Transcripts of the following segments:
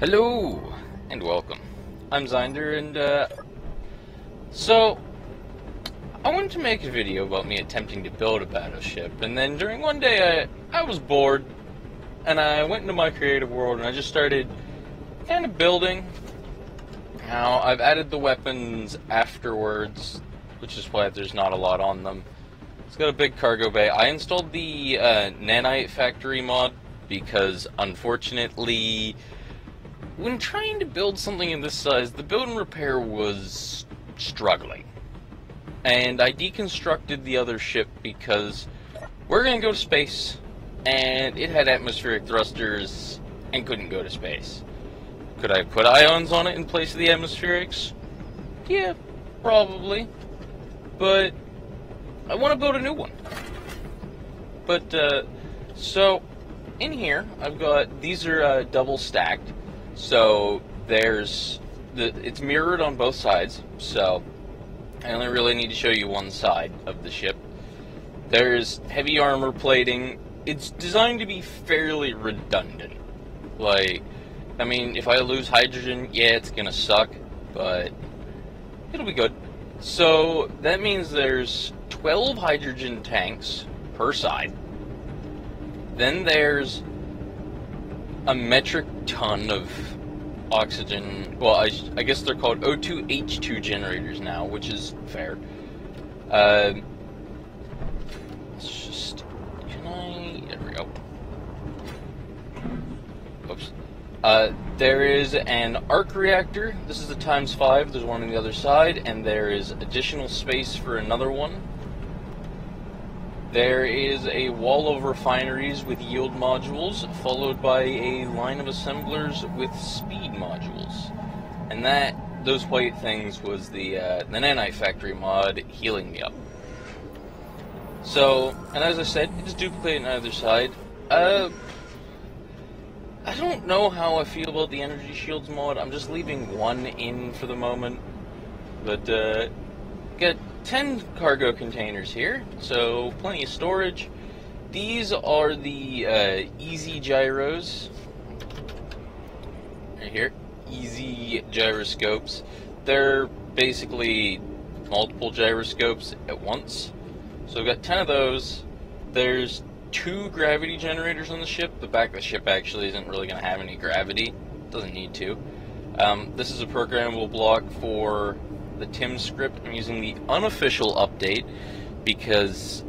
Hello and welcome. I'm Zeinder, and so I wanted to make a video about me attempting to build a battleship, and then during one day I was bored and I went into my creative world and I just started kind of building. Now I've added the weapons afterwards, which is why there's not a lot on them. It's got a big cargo bay. I installed the Nanite Factory mod because unfortunately when trying to build something in this size, the build and repair was struggling. And I deconstructed the other ship because we're going to go to space, and it had atmospheric thrusters and couldn't go to space. Could I put ions on it in place of the atmospherics? Yeah, probably. But I want to build a new one. But, so in here, I've got, these are double stacked. So there's it's mirrored on both sides, so I only really need to show you one side of the ship. There's heavy armor plating. It's designed to be fairly redundant. Like, I mean, if I lose hydrogen, yeah, it's gonna suck, but it'll be good. So that means there's 12 hydrogen tanks per side. Then there's a metric ton of oxygen, well, I guess they're called O2H2 generators now, which is fair. Let's just, there we go. Oops. There is an arc reactor. This is a ×5, there's one on the other side, and there is additional space for another one. There is a wall of refineries with yield modules, followed by a line of assemblers with speed modules. And those white things was the Nanite Factory mod healing me up. So, and as I said, it's duplicated on either side. I don't know how I feel about the Energy Shields mod. I'm just leaving one in for the moment. But, get 10 cargo containers here, so plenty of storage. These are the easy gyros right here, easy gyroscopes. They're basically multiple gyroscopes at once, so we've got 10 of those. There's 2 gravity generators on the ship. The back of the ship actually isn't really going to have any gravity, doesn't need to. This is a programmable block for the TIM script. I'm using the unofficial update because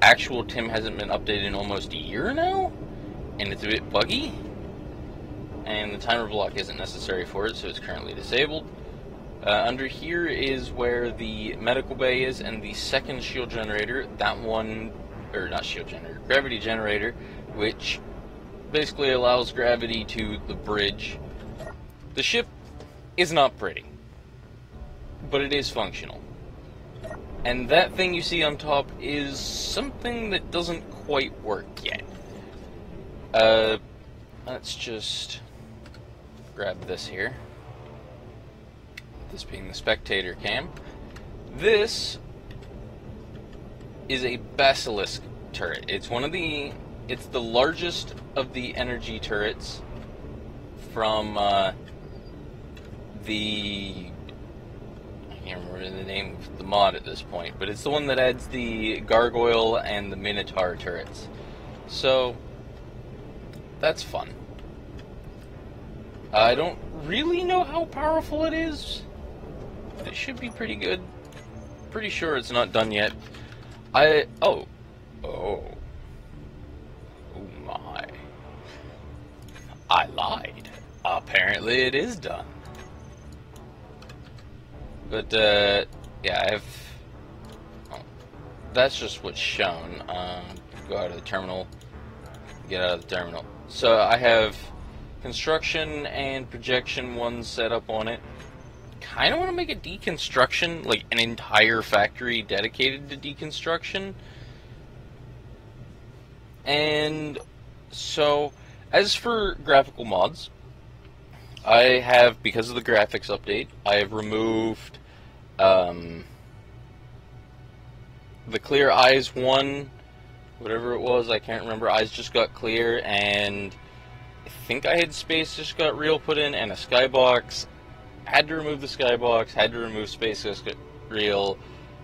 actual TIM hasn't been updated in almost a year now, and it's a bit buggy, and the timer block isn't necessary for it, so it's currently disabled. Under here is where the medical bay is, and the second shield generator, that one, or not shield generator, gravity generator, which basically allows gravity to the bridge. The ship is not pretty, but it is functional. And that thing you see on top is something that doesn't quite work yet. Let's just grab this here. This being the spectator cam. This is a basilisk turret. It's one of the, it's the largest of the energy turrets from I can't remember the name of the mod at this point, but it's the one that adds the gargoyle and the minotaur turrets. So that's fun. I don't really know how powerful it is. It should be pretty good. Pretty sure it's not done yet. Oh my. I lied. Apparently it is done. But, yeah, that's just what's shown. Go out of the terminal, get out of the terminal. So I have construction and projection one set up on it. Kind of want to make a deconstruction, like an entire factory dedicated to deconstruction. And so, as for graphical mods, I have, because of the graphics update, I have removed the clear eyes one, whatever it was, I can't remember. Eyes just got clear, and I think I had space just got real put in and a skybox. Had to remove the skybox, had to remove space just got real,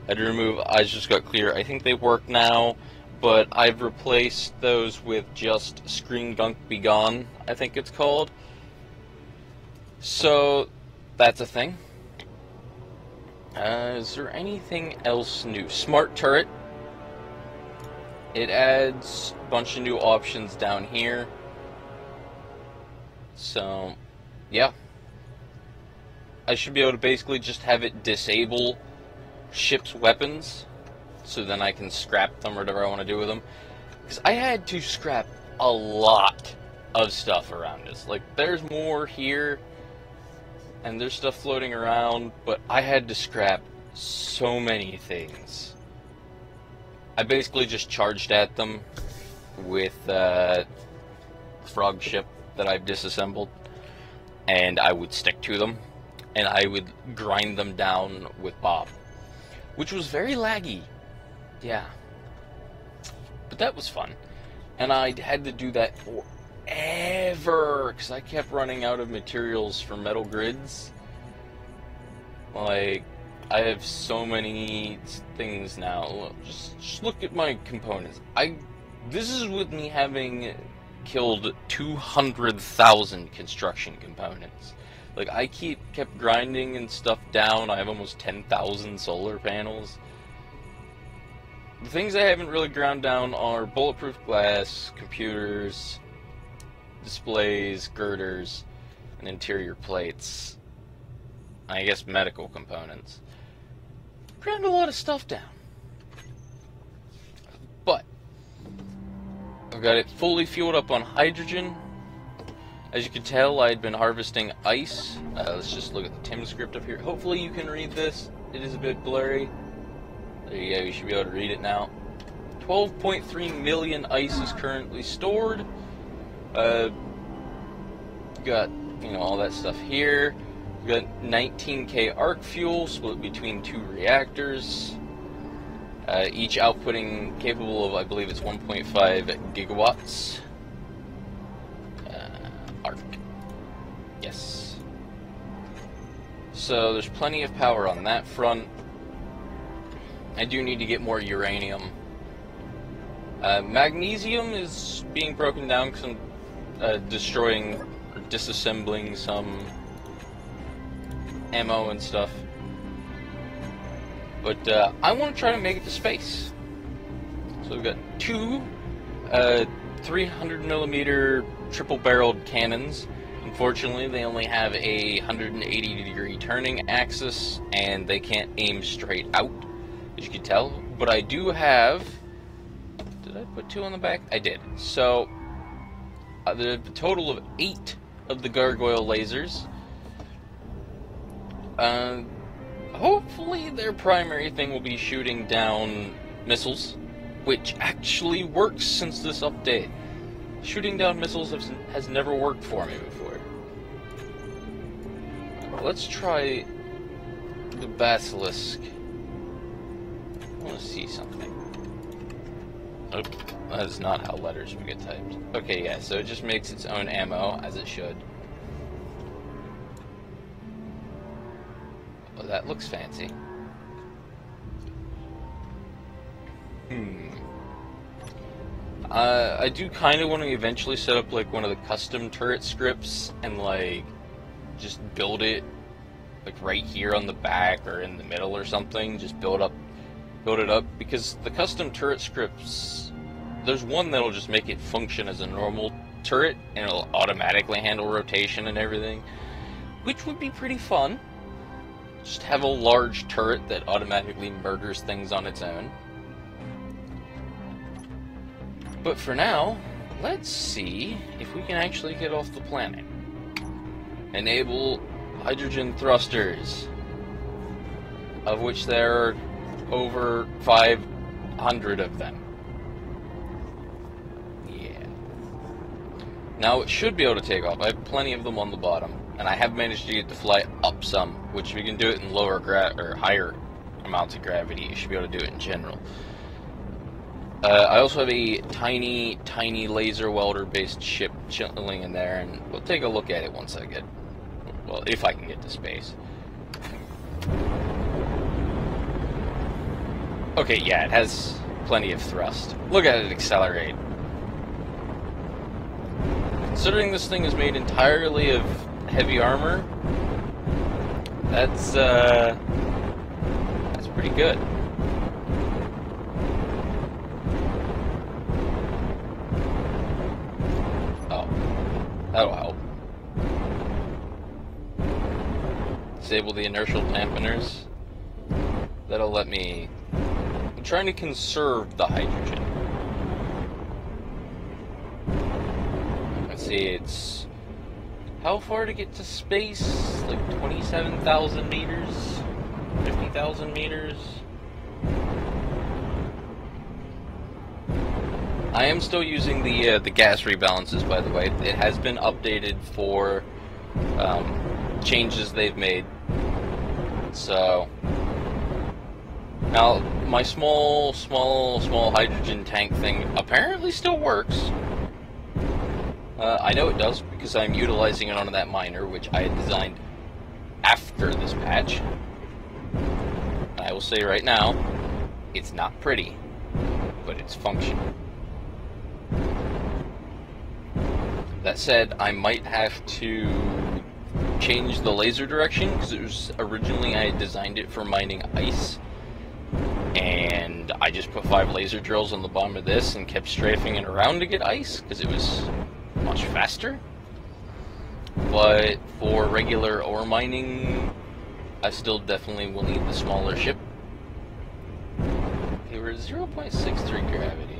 had to remove eyes just got clear. I think they work now, but I've replaced those with just Screen Gunk Be Gone, I think it's called. So that's a thing. Is there anything else new? Smart turret. It adds a bunch of new options down here. So, yeah. I should be able to basically just have it disable ship's weapons. So then I can scrap them or whatever I want to do with them. Because I had to scrap a lot of stuff around us. Like, there's more here. And there's stuff floating around, but I had to scrap so many things. I basically just charged at them with frog ship that I've disassembled, and I would stick to them, and I would grind them down with Bob, which was very laggy. Yeah. But that was fun. And I had to do that for ever, because I kept running out of materials for metal grids. Like, I have so many things now. Just look at my components. This is with me having killed 200,000 construction components. Like, I kept grinding and stuff down. I have almost 10,000 solar panels. The things I haven't really ground down are bulletproof glass, computers, displays, girders, and interior plates. I guess medical components. Ground a lot of stuff down. But I've got it fully fueled up on hydrogen. As you can tell, I'd been harvesting ice. Let's just look at the TIM script up here. Hopefully you can read this. It is a bit blurry. There you go, you should be able to read it now. 12.3 million ice is currently stored. Got, you know, all that stuff here. Got 19k arc fuel split between two reactors, each outputting capable of, I believe it's 1.5 gigawatts. Arc. Yes. So there's plenty of power on that front. I do need to get more uranium. Magnesium is being broken down because I'm destroying or disassembling some ammo and stuff, but I want to try to make it to space. So we've got two 300mm triple-barreled cannons. Unfortunately, they only have a 180-degree turning axis, and they can't aim straight out, as you can tell. But I do have... Did I put two on the back? I did. So... the total of 8 of the gargoyle lasers. Hopefully their primary thing will be shooting down missiles, which actually works since this update. Shooting down missiles has never worked for me before. Let's try the basilisk. I want to see something. That is not how letters would get typed. Okay, yeah, so it just makes its own ammo, as it should. Oh, that looks fancy. I do kind of want to eventually set up, like, one of the custom turret scripts and, like, just build it, like, right here on the back or in the middle or something. Just build it up, because the custom turret scripts, there's one that'll just make it function as a normal turret, and it'll automatically handle rotation and everything, which would be pretty fun. Just have a large turret that automatically murders things on its own. But for now, let's see if we can actually get off the planet. Enable hydrogen thrusters, of which there are over 500 of them. Yeah. Now it should be able to take off. I have plenty of them on the bottom, and I have managed to get to fly up some, which we can do it in lower or higher amounts of gravity. You should be able to do it in general. I also have a tiny laser welder based ship chilling in there, and we'll take a look at it once I get, well, if I can get to space. Okay, yeah, it has plenty of thrust. Look at it accelerate. Considering this thing is made entirely of heavy armor, that's pretty good. Oh, that'll help. Disable the inertial dampeners. That'll let me... I'm trying to conserve the hydrogen. Let's see, it's... How far to get to space? Like 27,000 meters? 50,000 meters? I am still using the gas rebalances, by the way. It has been updated for changes they've made. So... Now, my small hydrogen tank thing apparently still works. I know it does because I'm utilizing it on that miner, which I had designed after this patch. I will say right now, it's not pretty, but it's functional. That said, I might have to change the laser direction because it was originally I had designed it for mining ice. And I just put 5 laser drills on the bottom of this and kept strafing it around to get ice because it was much faster. But for regular ore mining, I still definitely will need the smaller ship. They were 0.63 gravity.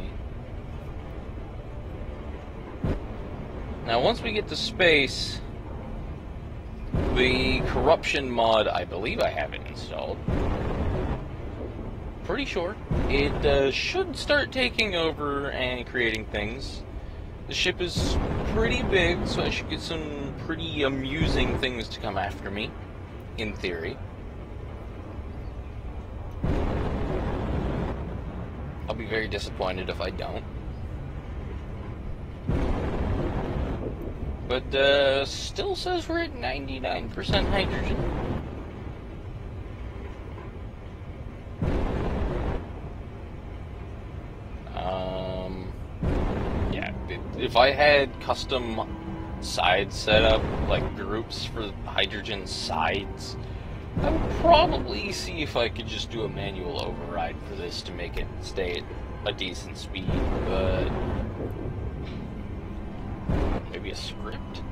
Now once we get to space, the corruption mod, I believe I have it installed. Pretty sure it should start taking over and creating things. The ship is pretty big, so I should get some pretty amusing things to come after me, in theory. I'll be very disappointed if I don't. But still says we're at 99% hydrogen. If I had custom sides set up, like groups for hydrogen sides, I would probably see if I could just do a manual override for this to make it stay at a decent speed, but maybe a script?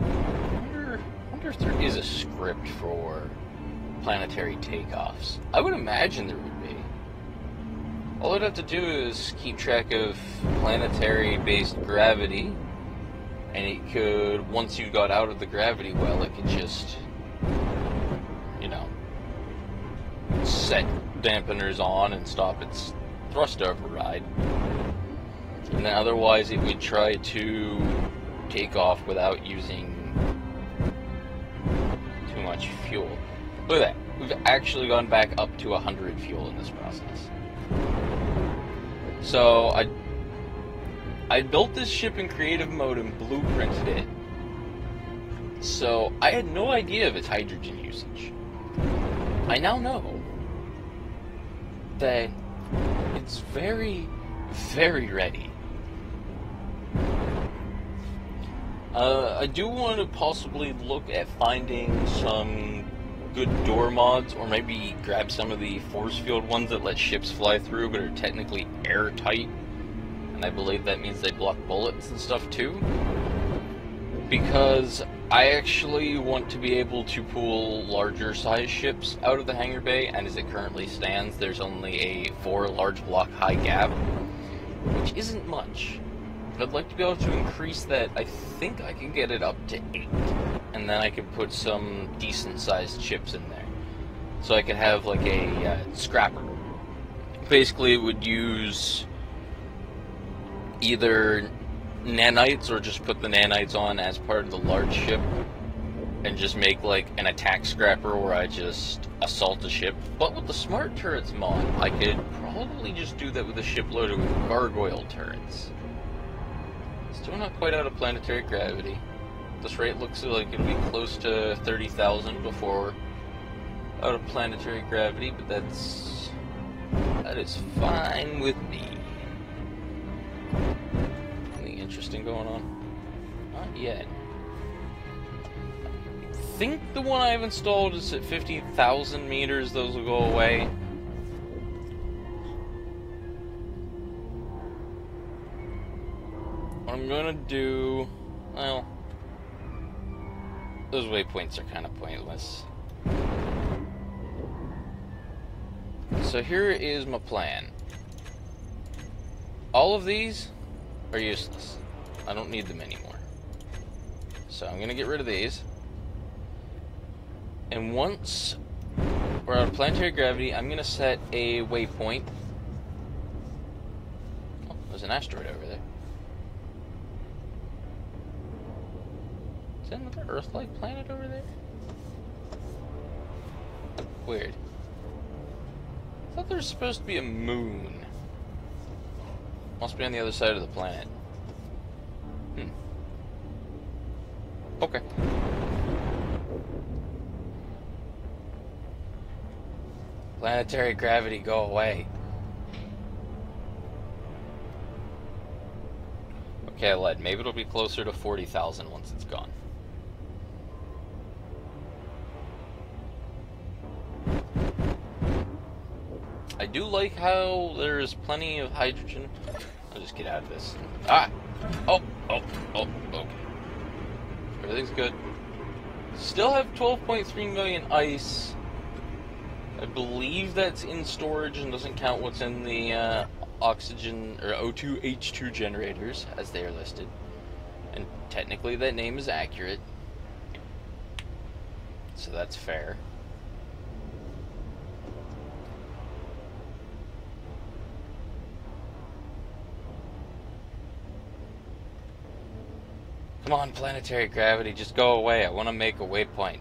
I wonder if there is a script for planetary takeoffs. I would imagine there would be. All I'd have to do is keep track of planetary-based gravity, and it could, once you got out of the gravity well, it could just, you know, set dampeners on and stop its thrust override. And then otherwise it would try to take off without using too much fuel. Look at that. We've actually gone back up to 100 fuel in this process. So, I built this ship in creative mode and blueprinted it. So, I had no idea of its hydrogen usage. I now know that it's very, very ready. I do want to possibly look at finding some good door mods, or maybe grab some of the force field ones that let ships fly through but are technically airtight, and I believe that means they block bullets and stuff too, because I actually want to be able to pull larger size ships out of the hangar bay, and as it currently stands there's only a 4 large block high gap, which isn't much. I'd like to be able to increase that. I think I can get it up to 8, and then I could put some decent-sized ships in there. So I could have, like, a scrapper. Basically, it would use either nanites, or just put the nanites on as part of the large ship, and just make like an attack scrapper where I just assault a ship. But with the smart turrets mod, I could probably just do that with a ship loaded with gargoyle turrets. Still not quite out of planetary gravity. This rate looks like it'd be close to 30,000 before out of planetary gravity, but that is fine with me. Anything interesting going on? Not yet. I think the one I've installed is at 50,000 meters. Those will go away. What I'm gonna do, well, those waypoints are kind of pointless. So here is my plan. All of these are useless. I don't need them anymore. So I'm gonna get rid of these. And once we're out of planetary gravity, I'm gonna set a waypoint. Oh, there's an asteroid over there. Is that another Earth-like planet over there? Weird. I thought there was supposed to be a moon. Must be on the other side of the planet. Okay. Planetary gravity, go away. Okay, Led, maybe it'll be closer to 40,000 once it's gone. I do like how there is plenty of hydrogen. I'll just get out of this. Ah! Oh, okay. Everything's good. Still have 12.3 million ice. I believe that's in storage and doesn't count what's in the oxygen or O2H2 generators as they are listed. And technically that name is accurate. So that's fair. Come on, planetary gravity, just go away. I want to make a waypoint.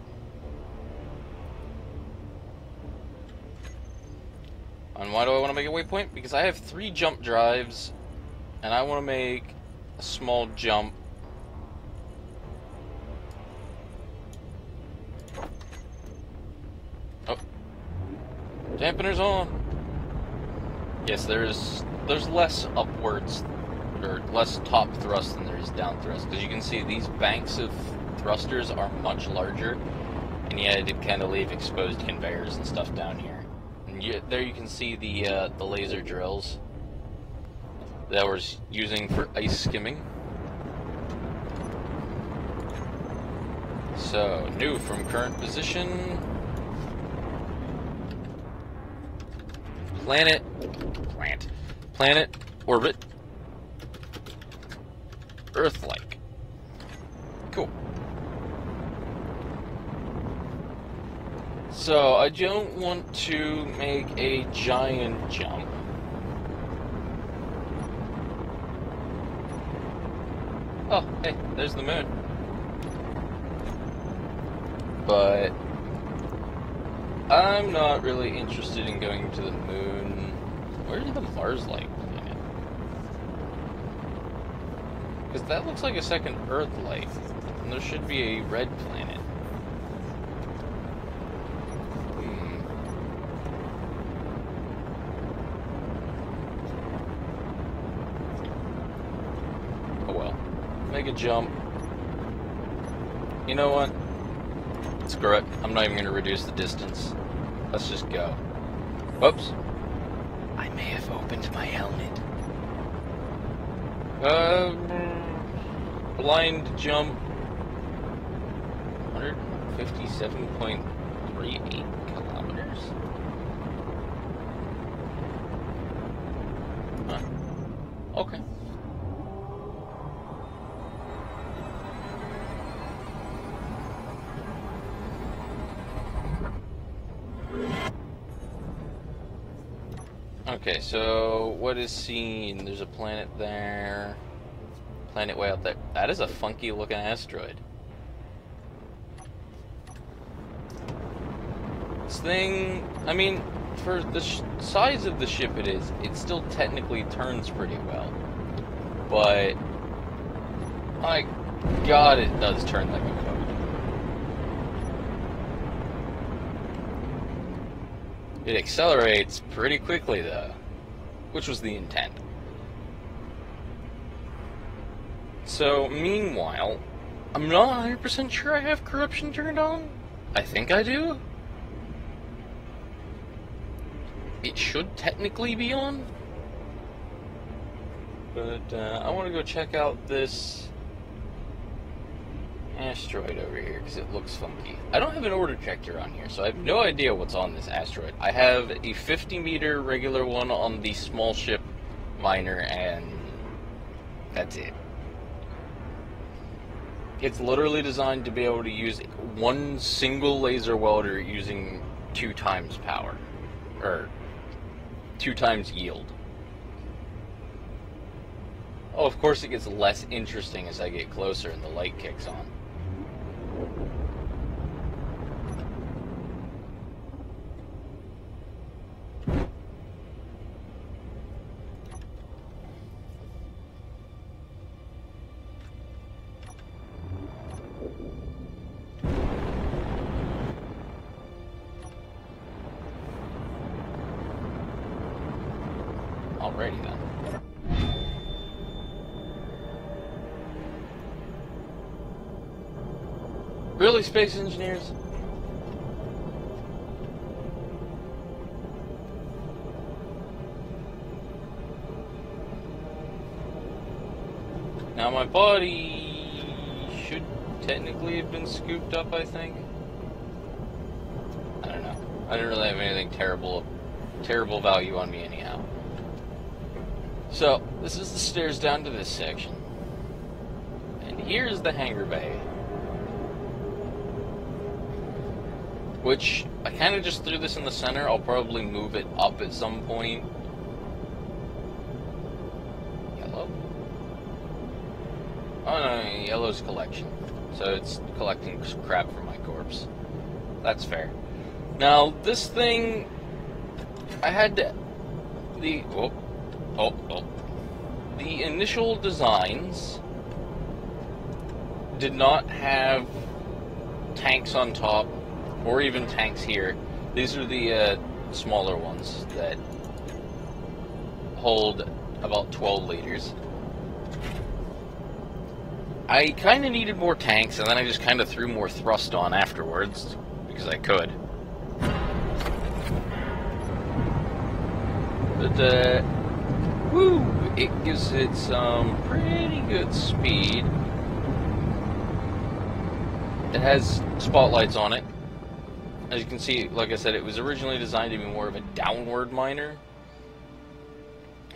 And why do I want to make a waypoint? Because I have 3 jump drives, and I want to make a small jump. Oh. Dampener's on. Yes, there's less upwards or less top thrust than there is down thrust, because you can see these banks of thrusters are much larger, and yet I did kind of leave exposed conveyors and stuff down here. And there you can see the laser drills that we're using for ice skimming. So, new from current position. Planet, orbit. Earth-like. Cool. So, I don't want to make a giant jump. Oh, hey, there's the moon. But I'm not really interested in going to the moon. Where's the Mars-like? Because that looks like a second Earth-like, and there should be a red planet. Oh well. Make a jump. You know what? Screw it. I'm not even going to reduce the distance. Let's just go. Whoops. I may have opened my helmet. Blind jump, 157.38 kilometers. Huh. Okay. Okay, so what is seen? There's a planet there. Planet way out there. That is a funky looking asteroid. This thing, I mean, for the size of the ship it is, it still technically turns pretty well. But, my god, it does turn like a coat. It accelerates pretty quickly, though, which was the intent. So, meanwhile, I'm not 100% sure I have corruption turned on. I think I do. It should technically be on. But I want to go check out this asteroid over here because it looks funky. I don't have an order checker on here, so I have no idea what's on this asteroid. I have a 50-meter regular one on the small ship miner, and that's it. It's literally designed to be able to use one single laser welder using 2 times power, or 2 times yield. Oh, of course it gets less interesting as I get closer and the light kicks on. Alrighty then. Really, Space Engineers? Now my body should technically have been scooped up, I think. I don't know. I didn't really have anything terrible value on me anyhow. So, this is the stairs down to this section. And here's the hangar bay, which I kind of just threw this in the center. I'll probably move it up at some point. Yellow? Oh no, yellow's collection. So it's collecting crap from my corpse. That's fair. Now, this thing, I had the, the initial designs did not have tanks on top, or even tanks here. These are the smaller ones that hold about 12 liters. I kind of needed more tanks, and then I just kind of threw more thrust on afterwards, because I could. But, woo! It gives it some pretty good speed. It has spotlights on it. As you can see, like I said, it was originally designed to be more of a downward miner.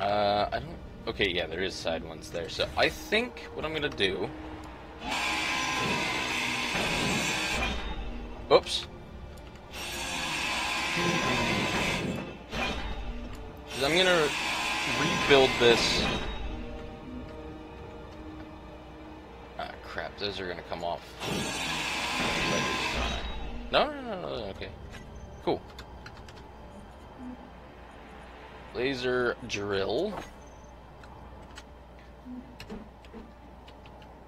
I don't... Okay, yeah, there is side ones there. So I think what I'm going to do... Oops. I'm going to rebuild this. Ah, crap. Those are going to come off. No, okay. Cool. Laser drill.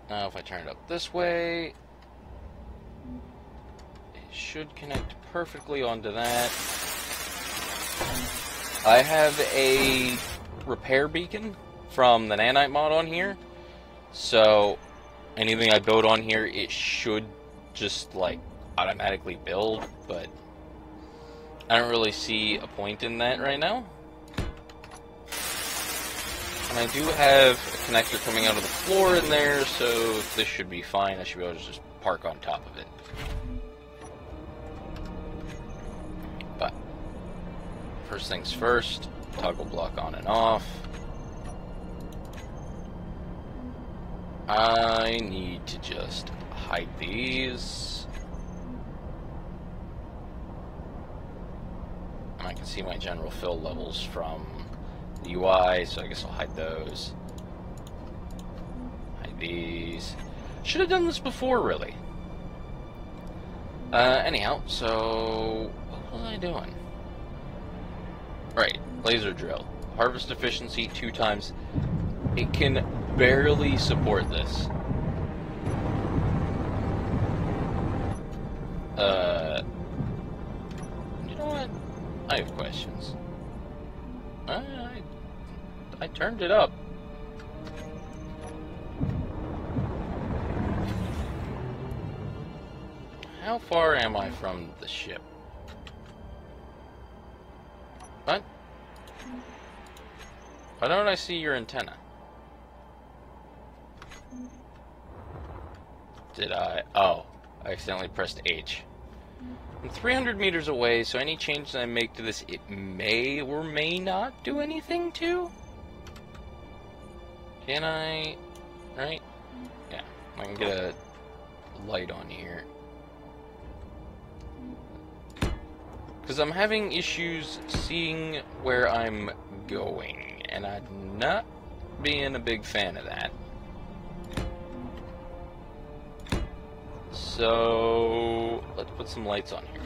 Now if I turn it up this way, it should connect perfectly onto that. I have a repair beacon from the Nanite mod on here, so anything I build on here, it should just, like, automatically build, but I don't really see a point in that right now. And I do have a connector coming out of the floor in there, so this should be fine. I should be able to just park on top of it. But first things first, toggle block on and off. I need to just hide these. I can see my general fill levels from the UI, so I guess I'll hide those. Hide these. Should have done this before, really. Anyhow, so... What was I doing? Right, laser drill. Harvest efficiency 2 times. It can barely support this. You know what? I have questions. I turned it up. How far am I from the ship? What? Why don't I see your antenna? Did I? Oh, I accidentally pressed H. I'm 300 meters away, so any change that I make to this, it may or may not do anything to? Can I? Right? Yeah. I can get a light on here. Because I'm having issues seeing where I'm going, and I'm not being a big fan of that. So, let's put some lights on here.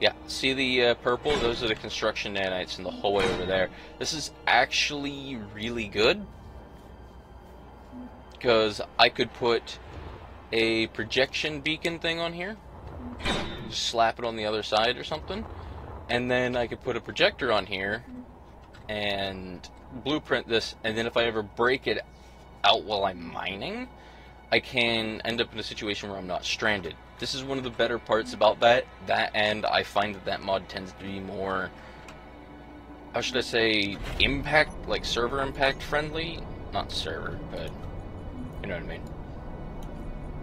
Yeah, see the purple? Those are the construction nanites in the whole way over there. This is actually really good, because I could put a projection beacon thing on here, just slap it on the other side or something, and then I could put a projector on here and blueprint this, and then if I ever break it out while I'm mining, I can end up in a situation where I'm not stranded. This is one of the better parts about that, and I find that mod tends to be more, how should I say, impact, like server impact friendly? Not server, but you know what I mean.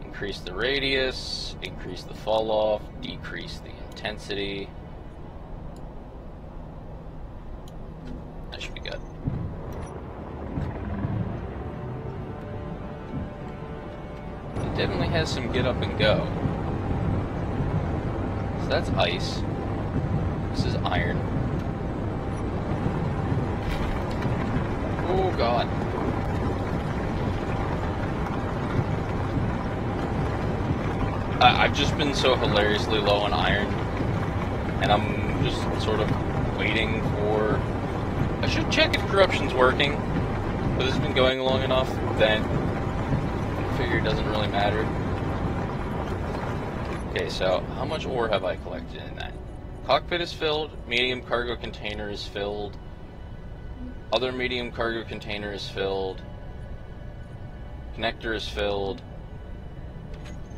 Increase the radius, increase the fall off, decrease the intensity. That should be good. It definitely has some get up and go. So that's ice. This is iron. Oh god. I've just been so hilariously low on iron, and I'm just sort of waiting for... I should check if corruption's working, but this has been going long enough that I figure it doesn't really matter. Okay, so how much ore have I collected in that? Cockpit is filled, medium cargo container is filled, other medium cargo container is filled, connector is filled,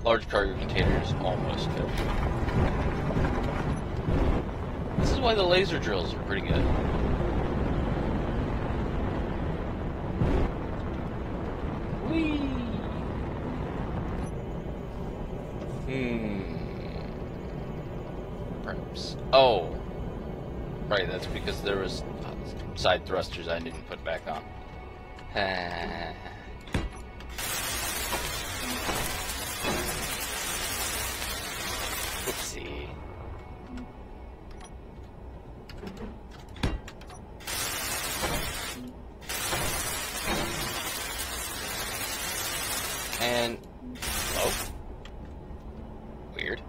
large cargo container is almost filled. This is why the laser drills are pretty good. Whee! Perhaps. Oh! Right, that's because there was side thrusters I didn't put back on. Oopsie. And oh, weird.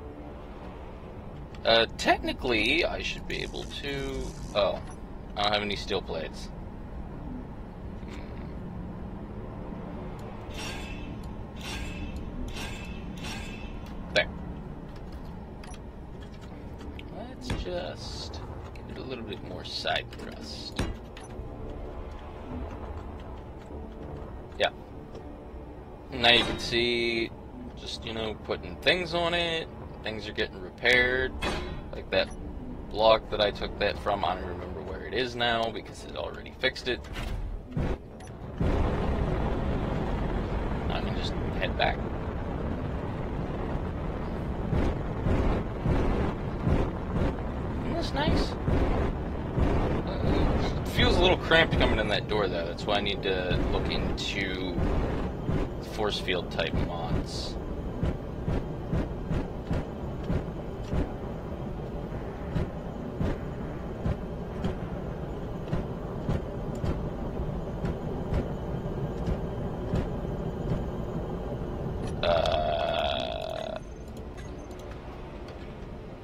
Technically, I should be able to. Oh, I don't have any steel plates. Just give it a little bit more side thrust. Yeah. Now you can see, just, you know, putting things on it. Things are getting repaired. Like that block that I took that from, I don't remember where it is now because it already fixed it. I can just head back. Nice. It feels a little cramped coming in that door though, that's why I need to look into force field type mods.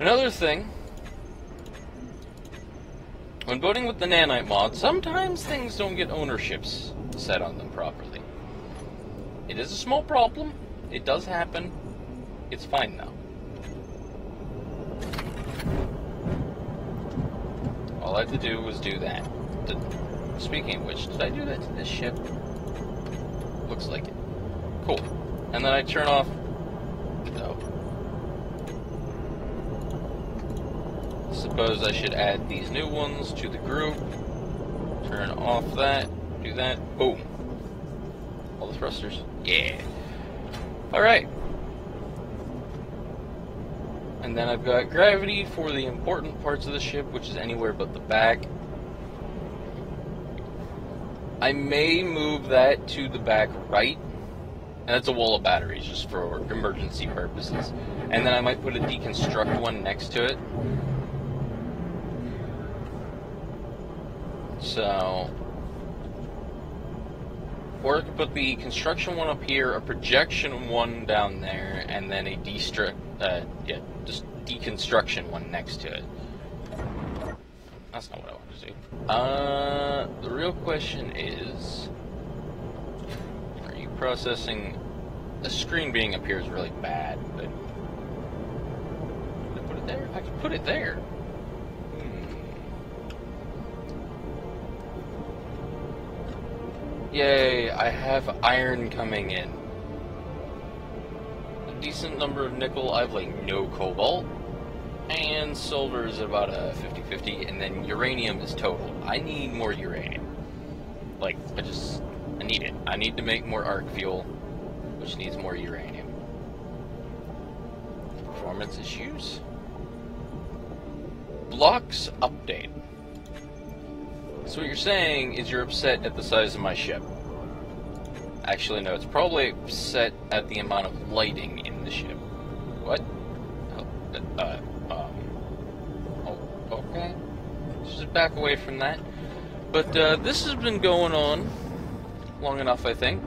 Another thing, when voting with the Nanite mod, sometimes things don't get ownerships set on them properly. It is a small problem. It does happen. It's fine now. All I had to do was do that. Speaking of which, did I do that to this ship? Looks like it. Cool. And then I turn off... No. Suppose I should add these new ones to the group. Turn off that. Do that. Boom. All the thrusters. Yeah. Alright. And then I've got gravity for the important parts of the ship, which is anywhere but the back. I may move that to the back right. And that's a wall of batteries just for emergency purposes. And then I might put a deconstruct one next to it. So... Or I could put the construction one up here, a projection one down there, and then a deconstruction one next to it. That's not what I want to do. The real question is, are you processing? The screen being up here is really bad, but could I put it there? I could put it there. Yay, I have iron coming in. A decent number of nickel, I have like no cobalt. And silver is about a 50-50, and then uranium is total. I need more uranium. Like, I need it. I need to make more arc fuel, which needs more uranium. Performance issues. Blocks update. So what you're saying is you're upset at the size of my ship. Actually, no, it's probably upset at the amount of lighting in the ship. What? Oh, okay. Let's just back away from that. But this has been going on long enough, I think.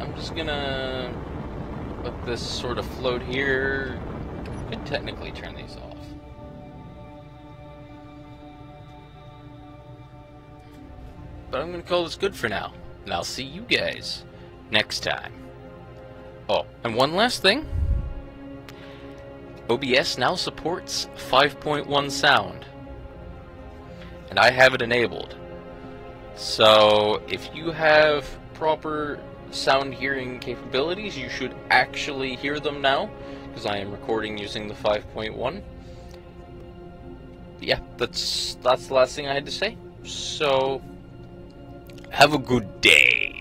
I'm just gonna let this sort of float here. I could technically turn these off. But I'm going to call this good for now, and I'll see you guys next time. Oh, and one last thing. OBS now supports 5.1 sound, and I have it enabled. So if you have proper sound hearing capabilities, you should actually hear them now, because I am recording using the 5.1. Yeah, that's the last thing I had to say. So... have a good day.